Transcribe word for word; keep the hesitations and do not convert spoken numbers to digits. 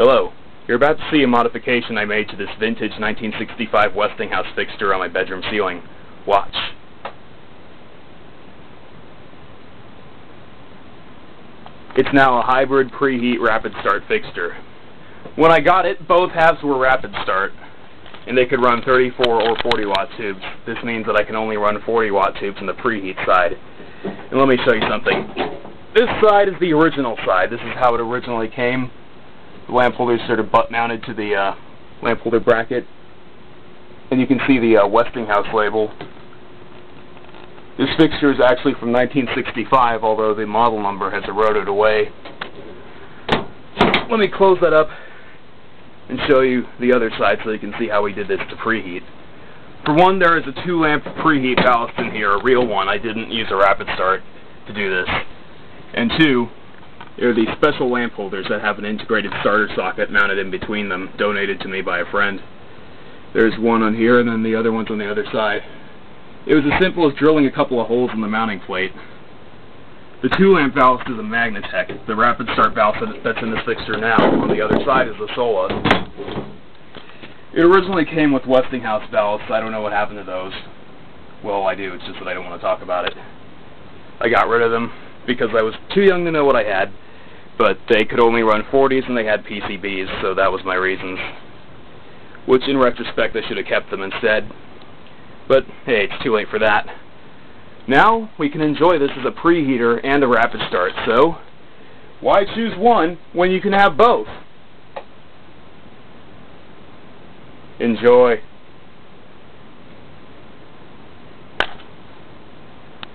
Hello, you're about to see a modification I made to this vintage nineteen sixty-five Westinghouse fixture on my bedroom ceiling. Watch. It's now a hybrid preheat rapid start fixture. When I got it, both halves were rapid start, and they could run thirty-four or forty watt tubes. This means that I can only run forty watt tubes on the preheat side. And let me show you something. This side is the original side. This is how it originally came. The lamp holder is sort of butt-mounted to the uh, lamp holder bracket, and you can see the uh, Westinghouse label. This fixture is actually from nineteen sixty-five, although the model number has eroded away. Let me close that up and show you the other side so you can see how we did this to preheat. For one, there is a two-lamp preheat ballast in here, a real one. I didn't use a rapid start to do this. And two, there are these special lamp holders that have an integrated starter socket mounted in between them, donated to me by a friend. There's one on here, and then the other one's on the other side. It was as simple as drilling a couple of holes in the mounting plate. The two-lamp ballast is a Magnatec. The rapid start ballast that's in this fixture now on the other side is the Sola. It originally came with Westinghouse ballasts. I don't know what happened to those. Well, I do. It's just that I don't want to talk about it. I got rid of them because I was too young to know what I had. But they could only run forties and they had P C Bs, so that was my reasons. Which, in retrospect, I should have kept them instead. But, hey, it's too late for that. Now, we can enjoy this as a preheater and a rapid start, so why choose one when you can have both? Enjoy.